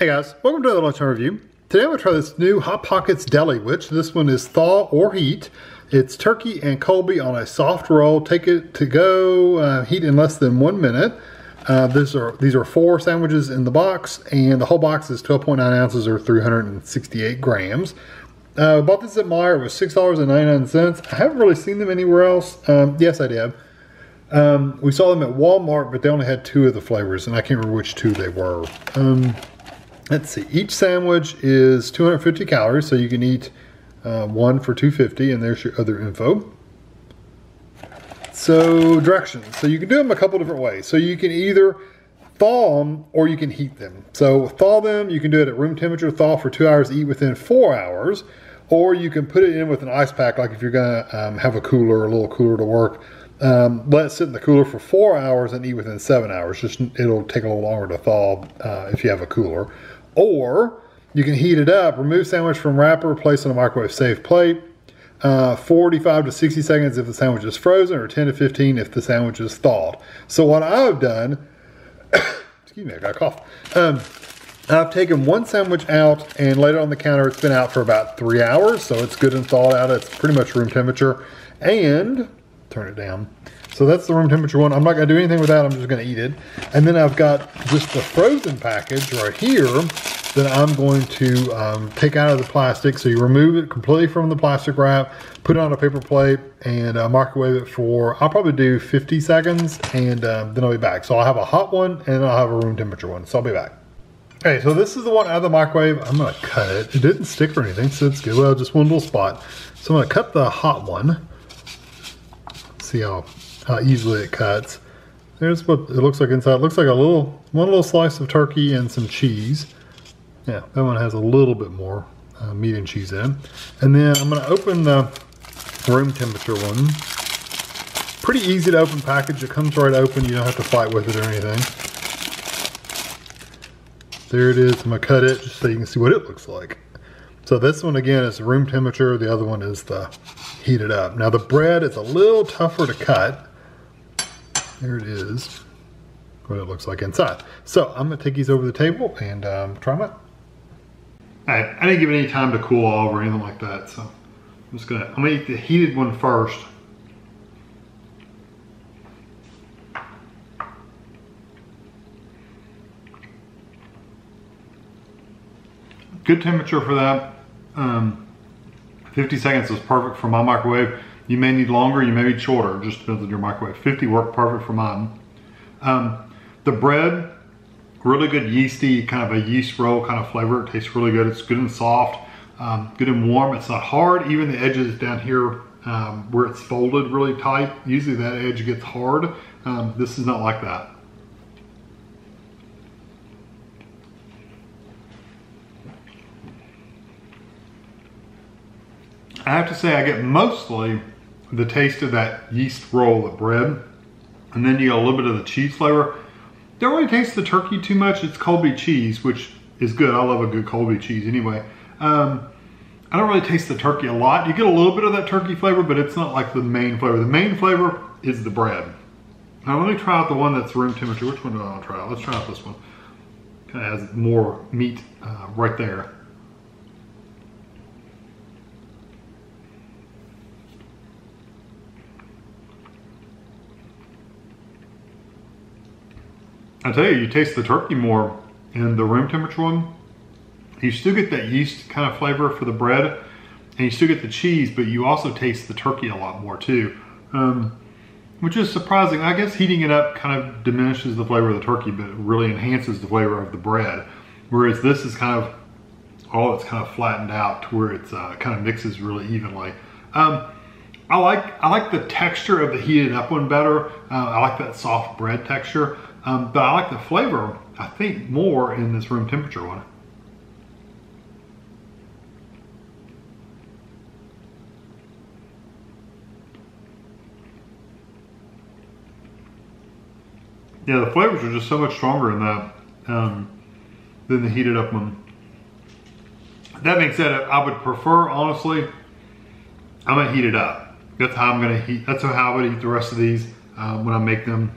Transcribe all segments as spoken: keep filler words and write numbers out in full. Hey guys, welcome to the Lunchtime Review. Today I'm going to try this new Hot Pockets Deliwich. This one is thaw or heat. It's turkey and Colby on a soft roll. Take it to go, uh, heat in less than one minute. Uh, these are these are four sandwiches in the box, and the whole box is twelve point nine ounces or three hundred sixty-eight grams. Uh, I bought this at Meijer. It was six dollars and ninety-nine cents. I haven't really seen them anywhere else. Um, yes, I did. Um, we saw them at Walmart, but they only had two of the flavors, and I can't remember which two they were. Um, Let's see, each sandwich is two hundred fifty calories, so you can eat uh, one for two hundred fifty, and there's your other info. So directions, so you can do them a couple different ways. So you can either thaw them or you can heat them. So thaw them, you can do it at room temperature, thaw for two hours, eat within four hours, or you can put it in with an ice pack, like if you're gonna um, have a cooler, a little cooler to work, um, let it sit in the cooler for four hours and eat within seven hours. Just it'll take a little longer to thaw uh, if you have a cooler. Or you can heat it up, remove sandwich from wrapper, place on a microwave safe plate, uh, forty-five to sixty seconds if the sandwich is frozen, or ten to fifteen if the sandwich is thawed. So what I've done, excuse me, I got a cough. Um, I've taken one sandwich out and laid it on the counter. It's been out for about three hours, so it's good and thawed out. It's pretty much room temperature. And turn it down. So that's the room temperature one. I'm not going to do anything with that. I'm just going to eat it. And then I've got just the frozen package right here that I'm going to um, take out of the plastic. So you remove it completely from the plastic wrap, put it on a paper plate, and uh, microwave it for, I'll probably do fifty seconds, and uh, then I'll be back. So I'll have a hot one, and I'll have a room temperature one. So I'll be back. Okay, so this is the one out of the microwave. I'm going to cut it. It didn't stick or anything, so it's good. Well, just one little spot. So I'm going to cut the hot one. See how, how easily it cuts. There's what it looks like inside. It looks like a little, one little slice of turkey and some cheese. Yeah, that one has a little bit more uh, meat and cheese in it. And then I'm gonna open the room temperature one. Pretty easy to open package. It comes right open. You don't have to fight with it or anything. There it is. I'm gonna cut it just so you can see what it looks like. So this one again is room temperature. The other one is the heated up. Now the bread is a little tougher to cut. There it is. What it looks like inside. So I'm gonna take these over the table and um, try them out. I, I didn't give it any time to cool off or anything like that. So I'm just gonna I'm gonna eat the heated one first. Good temperature for that. Um, fifty seconds is perfect for my microwave. You may need longer, you may need shorter, just depends on your microwave. fifty worked perfect for mine. Um, the bread, really good yeasty, kind of a yeast roll kind of flavor. It tastes really good. It's good and soft, um, good and warm. It's not hard. Even the edges down here um, where it's folded really tight, usually that edge gets hard. Um, this is not like that. I have to say I get mostly the taste of that yeast roll of bread, and then you get a little bit of the cheese flavor. Don't really taste the turkey too much. It's Colby cheese, which is good. I love a good Colby cheese anyway. Um, I don't really taste the turkey a lot. You get a little bit of that turkey flavor, but it's not like the main flavor. The main flavor is the bread. Now let me try out the one that's room temperature. Which one do I want to try out? Let's try out this one. Kind of has more meat uh, right there. I tell you, you taste the turkey more in the room temperature one. You still get that yeast kind of flavor for the bread, and you still get the cheese, but you also taste the turkey a lot more too, um, which is surprising. I guess heating it up kind of diminishes the flavor of the turkey, but it really enhances the flavor of the bread. Whereas this is kind of, oh, it's kind of flattened out to where it's uh, kind of mixes really evenly. Um, I like I like the texture of the heated up one better. Uh, I like that soft bread texture. Um, but I like the flavor, I think, more in this room temperature one. Yeah, the flavors are just so much stronger in that um, than the heated up one. That being said, I would prefer, honestly, I'm gonna heat it up. That's how I'm gonna heat. That's how I would eat the rest of these um, when I make them.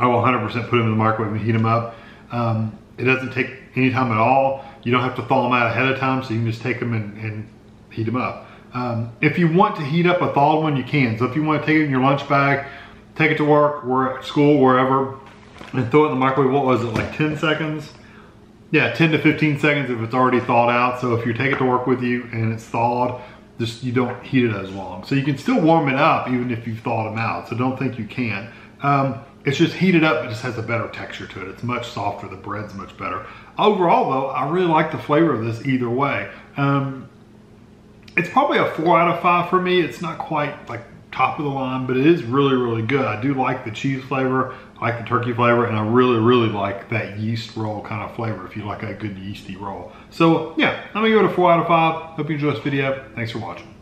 I will one hundred percent put them in the microwave and heat them up. Um, it doesn't take anytime at all. You don't have to thaw them out ahead of time, so you can just take them and, and heat them up. Um, if you want to heat up a thawed one, you can. So if you want to take it in your lunch bag, take it to work, or at school, wherever, and throw it in the microwave, what was it, like ten seconds? Yeah, ten to fifteen seconds if it's already thawed out. So if you take it to work with you and it's thawed, just you don't heat it as long. So you can still warm it up even if you've thawed them out. So don't think you can't. Um, it's just heated up, it just has a better texture to it. It's much softer, the bread's much better. Overall though, I really like the flavor of this either way. Um, it's probably a four out of five for me. It's not quite like top of the line, but it is really, really good. I do like the cheese flavor, I like the turkey flavor, and I really, really like that yeast roll kind of flavor if you like a good yeasty roll. So yeah, I'm gonna give it a four out of five. Hope you enjoy this video. Thanks for watching.